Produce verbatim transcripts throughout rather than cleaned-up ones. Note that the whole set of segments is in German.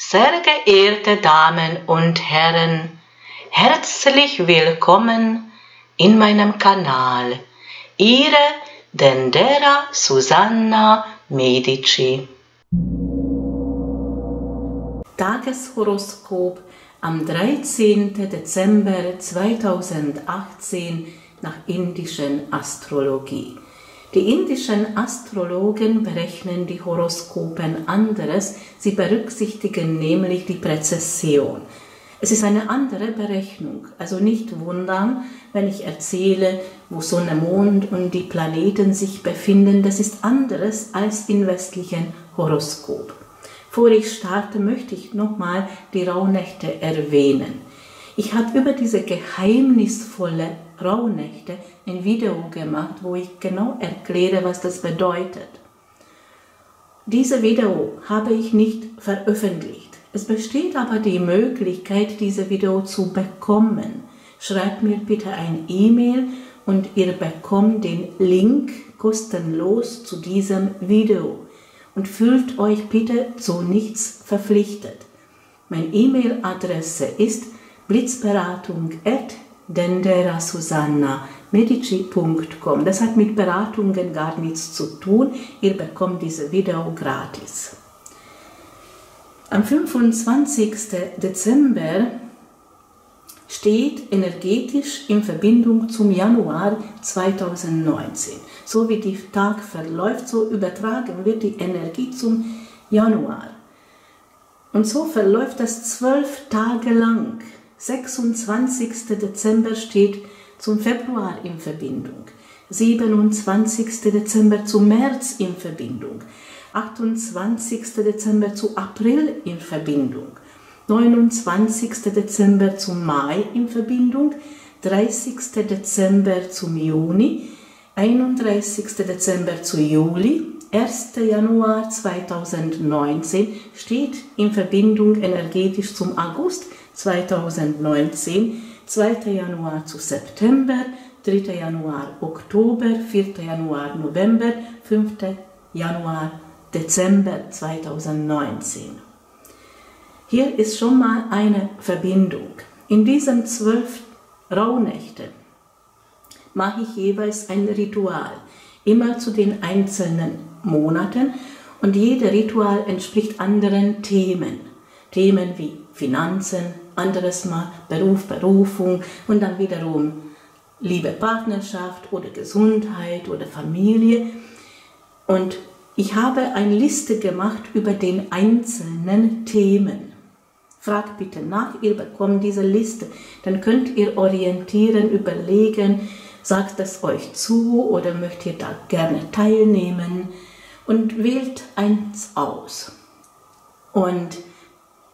Sehr geehrte Damen und Herren, herzlich willkommen in meinem Kanal, Ihre Dendera Susanna Medici. Tageshoroskop am dreizehnten Dezember zweitausendachtzehn nach indischen Astrologie. Die indischen Astrologen berechnen die Horoskopen anderes, sie berücksichtigen nämlich die Präzession. Es ist eine andere Berechnung, also nicht wundern, wenn ich erzähle, wo Sonne, Mond und die Planeten sich befinden, das ist anderes als im westlichen Horoskop. Vor ich starte, möchte ich nochmal die Rauhnächte erwähnen. Ich habe über diese geheimnisvolle Rauhnächte ein Video gemacht, wo ich genau erkläre, was das bedeutet. Dieses Video habe ich nicht veröffentlicht. Es besteht aber die Möglichkeit, dieses Video zu bekommen. Schreibt mir bitte ein E-Mail und ihr bekommt den Link kostenlos zu diesem Video. Und fühlt euch bitte zu nichts verpflichtet. Meine E-Mail-Adresse ist blitzberatung at denderasusannamedici punkt com. Das hat mit Beratungen gar nichts zu tun. Ihr bekommt dieses Video gratis. Am fünfundzwanzigsten Dezember steht energetisch in Verbindung zum Januar zweitausendneunzehn. So wie der Tag verläuft, so übertragen wird die Energie zum Januar. Und so verläuft das zwölf Tage lang. sechsundzwanzigsten Dezember steht zum Februar in Verbindung, siebenundzwanzigsten Dezember zu März in Verbindung, achtundzwanzigsten Dezember zu April in Verbindung, neunundzwanzigsten Dezember zu Mai in Verbindung, dreißigsten Dezember zum Juni, einunddreißigsten Dezember zu Juli, ersten Januar zweitausendneunzehn steht in Verbindung energetisch zum August zweitausendneunzehn, zweiten Januar zu September, dritten Januar Oktober, vierten Januar November, fünften Januar Dezember zweitausendneunzehn. Hier ist schon mal eine Verbindung. In diesen zwölf Rauhnächten mache ich jeweils ein Ritual, immer zu den einzelnen Monaten, und jedes Ritual entspricht anderen Themen. Themen wie Finanzen, anderes Mal Beruf, Berufung und dann wiederum Liebe, Partnerschaft oder Gesundheit oder Familie. Und ich habe eine Liste gemacht über den einzelnen Themen. Fragt bitte nach, ihr bekommt diese Liste. Dann könnt ihr orientieren, überlegen, sagt es euch zu oder möchtet ihr da gerne teilnehmen und wählt eins aus. Und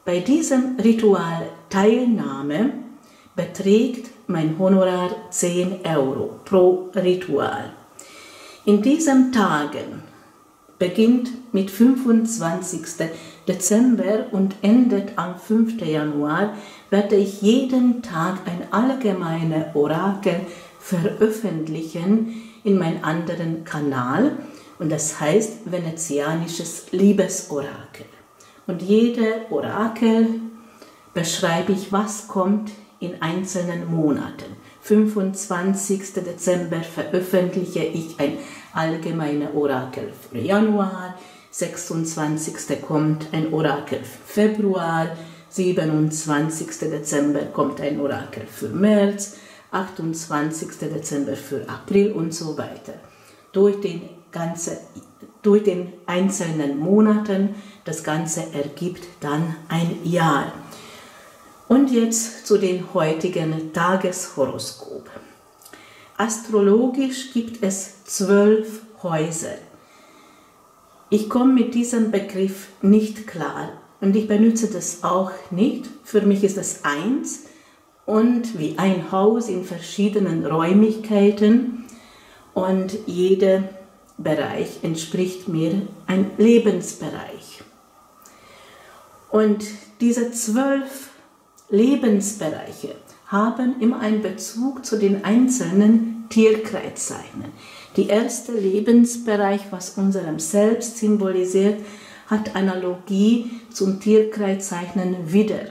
bei diesem Ritual Teilnahme beträgt mein Honorar zehn Euro pro Ritual. In diesen Tagen beginnt mit fünfundzwanzigsten Dezember und endet am fünften Januar, werde ich jeden Tag ein allgemeines Orakel veröffentlichen in meinem anderen Kanal, und das heißt Venezianisches Liebesorakel. Und jede Orakel beschreibe ich, was kommt in einzelnen Monaten. fünfundzwanzigsten Dezember veröffentliche ich ein allgemeines Orakel für Januar, sechsundzwanzigsten kommt ein Orakel für Februar, siebenundzwanzigsten Dezember kommt ein Orakel für März, achtundzwanzigsten Dezember für April und so weiter. Durch den ganzen Durch den einzelnen Monaten, das Ganze ergibt dann ein Jahr. Und jetzt zu den heutigen Tageshoroskop. Astrologisch gibt es zwölf Häuser. Ich komme mit diesem Begriff nicht klar und ich benutze das auch nicht. Für mich ist das eins und wie ein Haus in verschiedenen Räumlichkeiten, und jede Bereich entspricht mir ein Lebensbereich. Und diese zwölf Lebensbereiche haben immer einen Bezug zu den einzelnen Tierkreiszeichen. Der erste Lebensbereich, was unserem Selbst symbolisiert, hat Analogie zum Tierkreiszeichen Widder,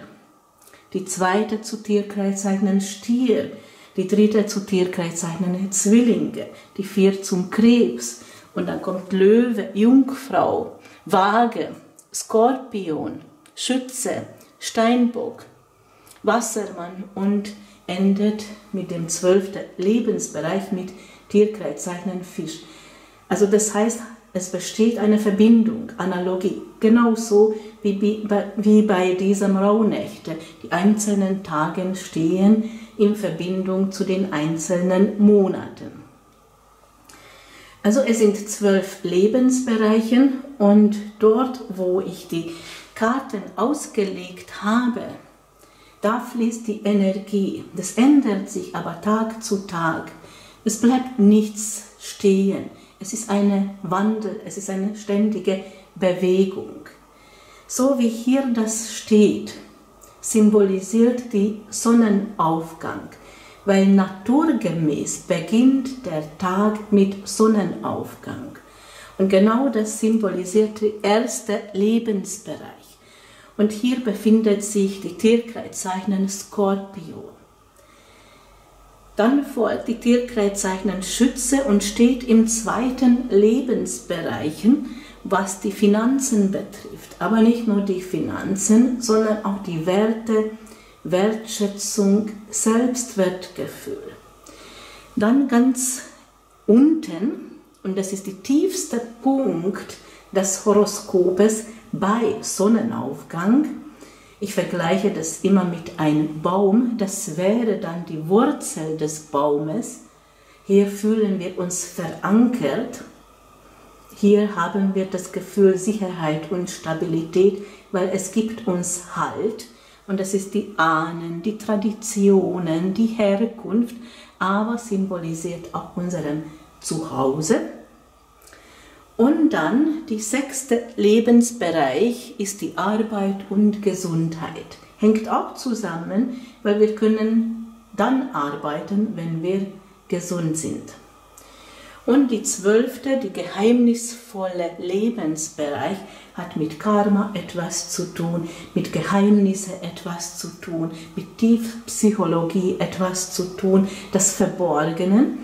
die zweite zu Tierkreiszeichen Stier, die dritte zu Tierkreiszeichen Zwillinge, die vier zum Krebs und dann kommt Löwe, Jungfrau, Waage, Skorpion, Schütze, Steinbock, Wassermann und endet mit dem zwölften Lebensbereich mit Tierkreiszeichen Fisch. Also das heißt, es besteht eine Verbindung, Analogie, genauso wie, wie bei diesem Rauhnächte. Die einzelnen Tage stehen in Verbindung zu den einzelnen Monaten. Also es sind zwölf Lebensbereiche und dort, wo ich die Karten ausgelegt habe, da fließt die Energie. Das ändert sich aber Tag zu Tag. Es bleibt nichts stehen. Es ist eine Wandel, es ist eine ständige Bewegung. So wie hier das steht, symbolisiert die Sonnenaufgang, weil naturgemäß beginnt der Tag mit Sonnenaufgang. Und genau das symbolisiert der erste Lebensbereich. Und hier befindet sich die Tierkreiszeichen Skorpion. Dann folgt die Tierkreiszeichen Schütze und steht im zweiten Lebensbereich, was die Finanzen betrifft. Aber nicht nur die Finanzen, sondern auch die Werte, Wertschätzung, Selbstwertgefühl. Dann ganz unten, und das ist der tiefste Punkt des Horoskops, bei Sonnenaufgang, ich vergleiche das immer mit einem Baum, das wäre dann die Wurzel des Baumes. Hier fühlen wir uns verankert. Hier haben wir das Gefühl Sicherheit und Stabilität, weil es gibt uns Halt. Und das ist die Ahnen, die Traditionen, die Herkunft, aber symbolisiert auch unserem Zuhause. Und dann der sechste Lebensbereich ist die Arbeit und Gesundheit. Hängt auch zusammen, weil wir können dann arbeiten, wenn wir gesund sind. Und die zwölfte, die geheimnisvolle Lebensbereich, hat mit Karma etwas zu tun, mit Geheimnissen etwas zu tun, mit Tiefpsychologie etwas zu tun, das Verborgene.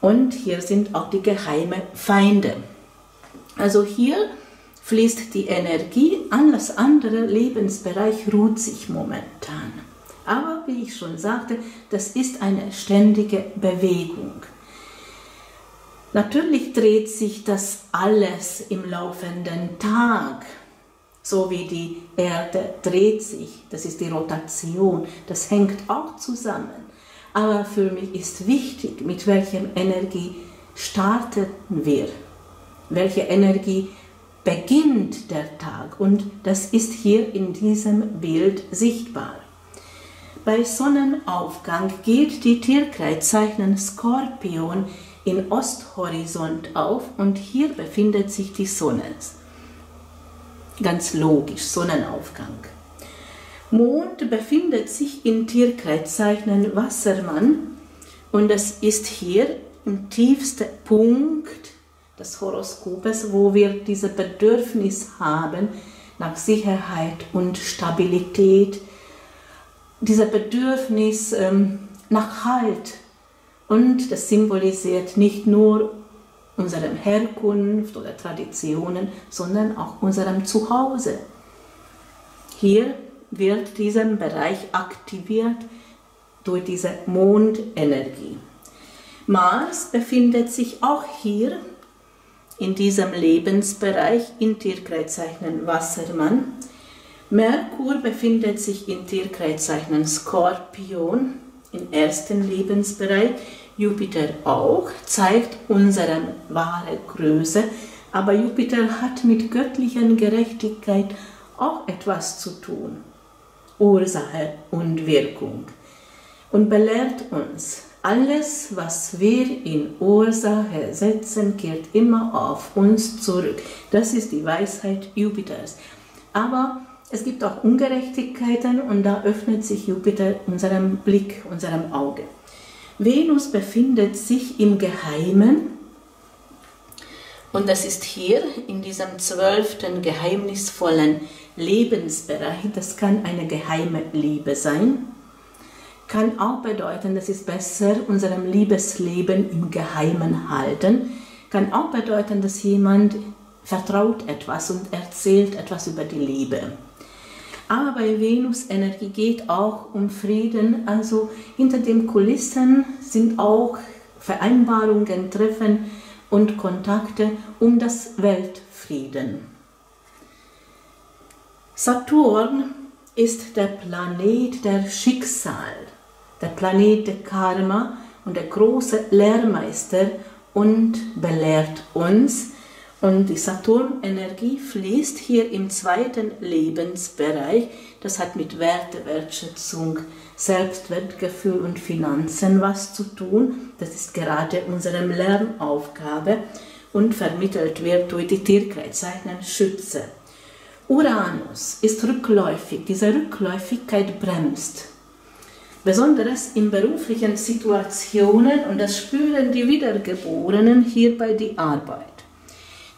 Und hier sind auch die geheimen Feinde. Also hier fließt die Energie, an das andere Lebensbereich ruht sich momentan. Aber wie ich schon sagte, das ist eine ständige Bewegung. Natürlich dreht sich das alles im laufenden Tag, so wie die Erde dreht sich. Das ist die Rotation, das hängt auch zusammen. Aber für mich ist wichtig, mit welcher Energie starten wir. Welche Energie beginnt der Tag? Und das ist hier in diesem Bild sichtbar. Bei Sonnenaufgang geht die Tierkreiszeichen Skorpion in Osthorizont auf und hier befindet sich die Sonne. Ganz logisch, Sonnenaufgang. Mond befindet sich in Tierkreiszeichen Wassermann und das ist hier im tiefsten Punkt des Horoskops, wo wir dieses Bedürfnis haben nach Sicherheit und Stabilität, dieser Bedürfnis ähm, nach Halt. Und das symbolisiert nicht nur unsere Herkunft oder Traditionen, sondern auch unserem Zuhause. Hier wird dieser Bereich aktiviert durch diese Mondenergie. Mars befindet sich auch hier in diesem Lebensbereich in Tierkreiszeichen Wassermann. Merkur befindet sich in Tierkreiszeichen Skorpion, im ersten Lebensbereich. Jupiter auch, zeigt unsere wahre Größe. Aber Jupiter hat mit göttlicher Gerechtigkeit auch etwas zu tun. Ursache und Wirkung. Und belehrt uns, alles, was wir in Ursache setzen, kehrt immer auf uns zurück. Das ist die Weisheit Jupiters. Aber es gibt auch Ungerechtigkeiten und da öffnet sich Jupiter unserem Blick, unserem Auge. Venus befindet sich im Geheimen Und das ist hier in diesem zwölften geheimnisvollen Lebensbereich. Das kann eine geheime Liebe sein. Kann auch bedeuten, dass es besser unserem Liebesleben im Geheimen halten. Kann auch bedeuten, dass jemand vertraut etwas und erzählt etwas über die Liebe. Aber bei Venus-Energie geht auch um Frieden. Also hinter den Kulissen sind auch Vereinbarungen, Treffen und Kontakte um das Weltfrieden. Saturn ist der Planet der Schicksal, der Planet der Karma und der große Lehrmeister und belehrt uns. Und die Saturn-Energie fließt hier im zweiten Lebensbereich. Das hat mit Werte, Wertschätzung, Selbstwertgefühl und Finanzen was zu tun. Das ist gerade unsere Lernaufgabe und vermittelt wird durch die Tierkreiszeichen Schütze. Uranus ist rückläufig. Diese Rückläufigkeit bremst. Besonders in beruflichen Situationen, und das spüren die Wiedergeborenen hierbei die Arbeit.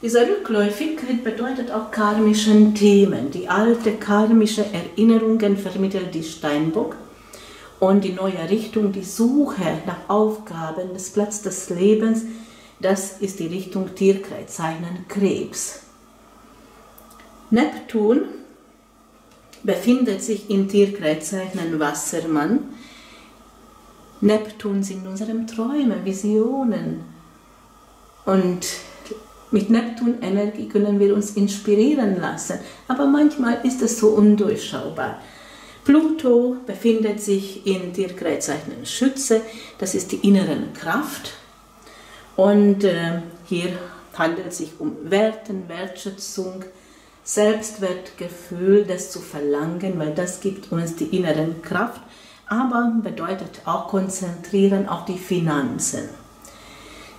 Diese Rückläufigkeit bedeutet auch karmischen Themen. Die alte karmische Erinnerungen vermittelt die Steinbock und die neue Richtung, die Suche nach Aufgaben, des Platz des Lebens, das ist die Richtung Tierkreiszeichen Krebs. Neptun befindet sich im Tierkreiszeichen Wassermann. Neptun sind unsere Träume, Visionen und mit Neptun-Energie können wir uns inspirieren lassen, aber manchmal ist es so undurchschaubar. Pluto befindet sich in Tierkreiszeichen Schütze, das ist die innere Kraft. Und äh, hier handelt es sich um Werten, Wertschätzung, Selbstwertgefühl, das zu verlangen, weil das gibt uns die innere Kraft, aber bedeutet auch konzentrieren auf die Finanzen.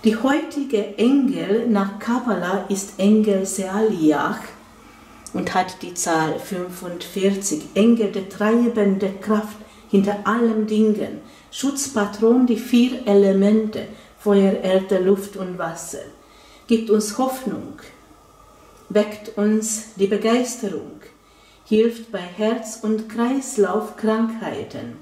Die heutige Engel nach Kabbala ist Engel Sealiach und hat die Zahl fünfundvierzig. Engel der treibenden Kraft hinter allen Dingen. Schutzpatron die vier Elemente, Feuer, Erde, Luft und Wasser. Gibt uns Hoffnung, weckt uns die Begeisterung, hilft bei Herz- und Kreislaufkrankheiten,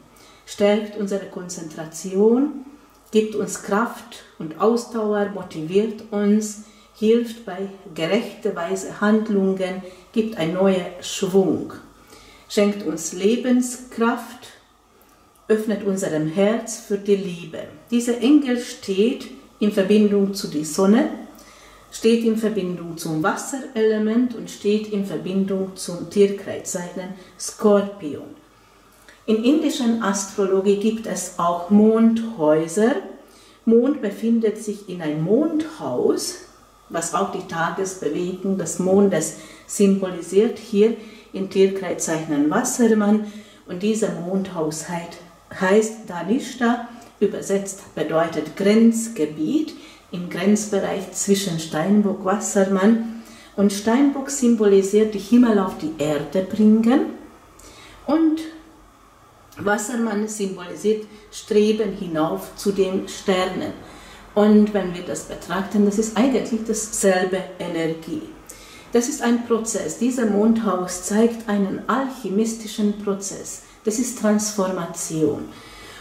stärkt unsere Konzentration, gibt uns Kraft und Ausdauer, motiviert uns, hilft bei gerechter Weise Handlungen, gibt einen neuen Schwung, schenkt uns Lebenskraft, öffnet unserem Herz für die Liebe. Dieser Engel steht in Verbindung zu der Sonne, steht in Verbindung zum Wasserelement und steht in Verbindung zum Tierkreiszeichen Skorpion. In indischen Astrologie gibt es auch Mondhäuser. Mond befindet sich in einem Mondhaus, was auch die Tagesbewegung des Mondes symbolisiert, hier im Tierkreiszeichen Wassermann. Und dieser Mondhaus heißt Danishta, übersetzt bedeutet Grenzgebiet, im Grenzbereich zwischen Steinbock und Wassermann. Und Steinbock symbolisiert die Himmel auf die Erde bringen und Wassermann symbolisiert Streben hinauf zu den Sternen. Und wenn wir das betrachten, das ist eigentlich dasselbe Energie. Das ist ein Prozess. Dieser Mondhaus zeigt einen alchemistischen Prozess. Das ist Transformation.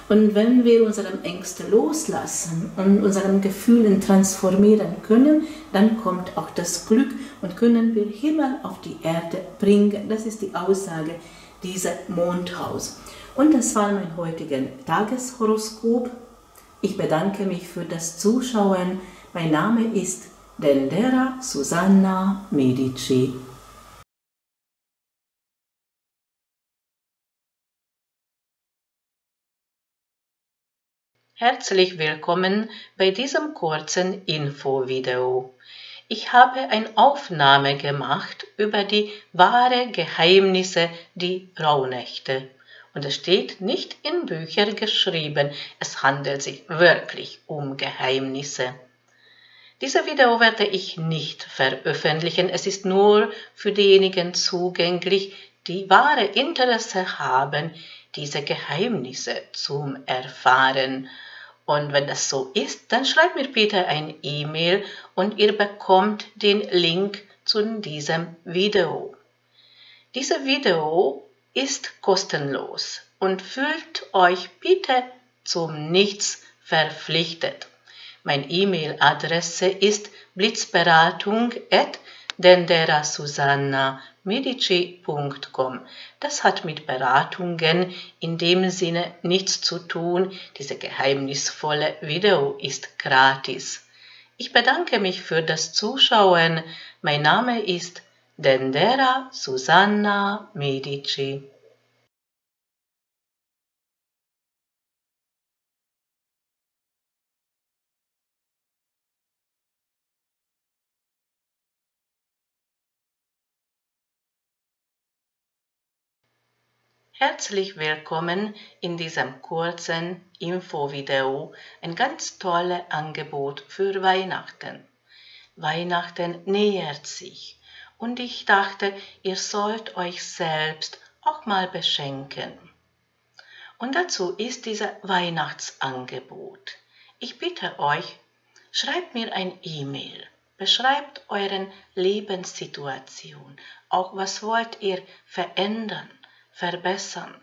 Und wenn wir unsere Ängste loslassen und unsere Gefühle transformieren können, dann kommt auch das Glück und können wir Himmel auf die Erde bringen. Das ist die Aussage dieser Mondhaus. Und das war mein heutigen Tageshoroskop. Ich bedanke mich für das Zuschauen. Mein Name ist Dendera Susanna Medici. Herzlich willkommen bei diesem kurzen Infovideo. Ich habe eine Aufnahme gemacht über die wahren Geheimnisse, die Rauhnächte. Und es steht nicht in Büchern geschrieben, es handelt sich wirklich um Geheimnisse. Dieses Video werde ich nicht veröffentlichen, es ist nur für diejenigen zugänglich, die wahre Interesse haben, diese Geheimnisse zu erfahren. Und wenn das so ist, dann schreibt mir bitte ein E-Mail und ihr bekommt den Link zu diesem Video. Dieses Video ist kostenlos und fühlt euch bitte zum Nichts verpflichtet. Meine E-Mail-Adresse ist blitzberatung at denderasusannamedici punkt com. Das hat mit Beratungen in dem Sinne nichts zu tun. Diese geheimnisvolle Video ist gratis. Ich bedanke mich für das Zuschauen. Mein Name ist Dendera Susanna Medici. Herzlich willkommen in diesem kurzen Infovideo, ein ganz tolles Angebot für Weihnachten. Weihnachten nähert sich und ich dachte, ihr sollt euch selbst auch mal beschenken. Und dazu ist dieses Weihnachtsangebot. Ich bitte euch, schreibt mir ein E-Mail. Beschreibt euren Lebenssituation, auch was wollt ihr verändern, verbessern,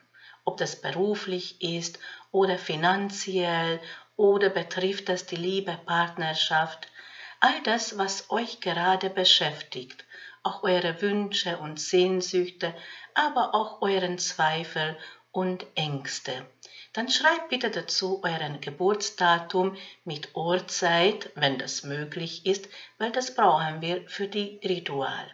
ob das beruflich ist oder finanziell oder betrifft das die Liebe, Partnerschaft, all das, was euch gerade beschäftigt, auch eure Wünsche und Sehnsüchte, aber auch euren Zweifel und Ängste. Dann schreibt bitte dazu euren Geburtsdatum mit Uhrzeit, wenn das möglich ist, weil das brauchen wir für die Ritual.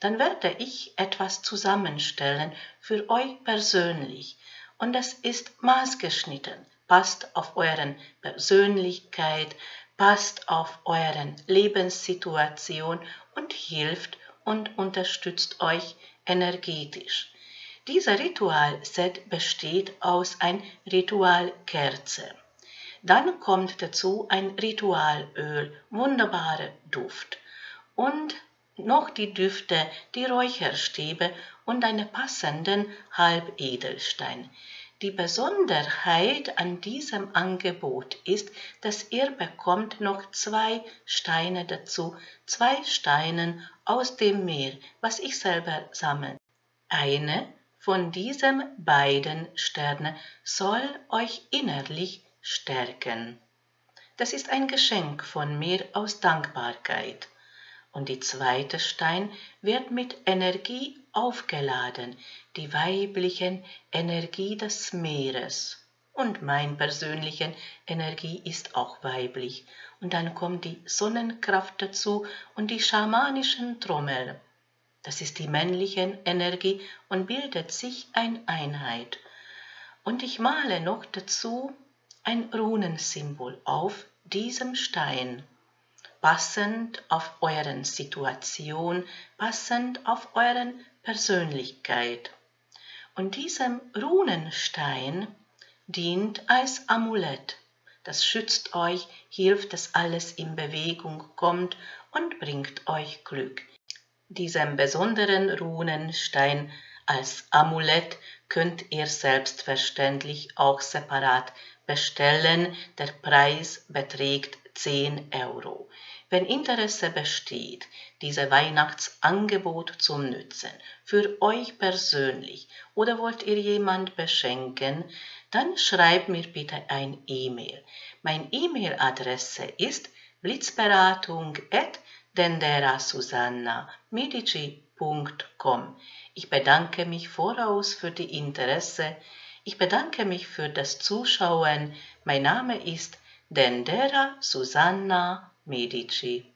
Dann werde ich etwas zusammenstellen für euch persönlich und das ist maßgeschnitten, passt auf euren Persönlichkeit, passt auf euren Lebenssituation und hilft und unterstützt euch energetisch. Dieser Ritualset besteht aus einer Ritualkerze. Dann kommt dazu ein Ritualöl, wunderbarer Duft und noch die Düfte, die Räucherstäbe und einen passenden Halbedelstein. Die Besonderheit an diesem Angebot ist, dass ihr bekommt noch zwei Steine dazu, zwei Steine aus dem Meer, was ich selber sammle. Eine von diesen beiden Sternen soll euch innerlich stärken. Das ist ein Geschenk von mir aus Dankbarkeit. Und die zweite Stein wird mit Energie aufgeladen, die weiblichen Energie des Meeres. Und meine persönliche Energie ist auch weiblich. Und dann kommt die Sonnenkraft dazu und die schamanischen Trommel. Das ist die männliche Energie und bildet sich eine Einheit. Und ich male noch dazu ein Runensymbol auf diesem Stein. Passend auf euren Situation, passend auf euren Persönlichkeit. Und diesem Runenstein dient als Amulett. Das schützt euch, hilft, dass alles in Bewegung kommt und bringt euch Glück. Diesem besonderen Runenstein als Amulett könnt ihr selbstverständlich auch separat bestellen. Der Preis beträgt zehn Euro. Wenn Interesse besteht, dieses Weihnachtsangebot zu nutzen, für euch persönlich oder wollt ihr jemand beschenken, dann schreibt mir bitte ein E-Mail. Meine E-Mail-Adresse ist blitzberatung at denderasusannamedici punkt com. Ich bedanke mich voraus für die Interesse. Ich bedanke mich für das Zuschauen. Mein Name ist Dendera Susanna Medici.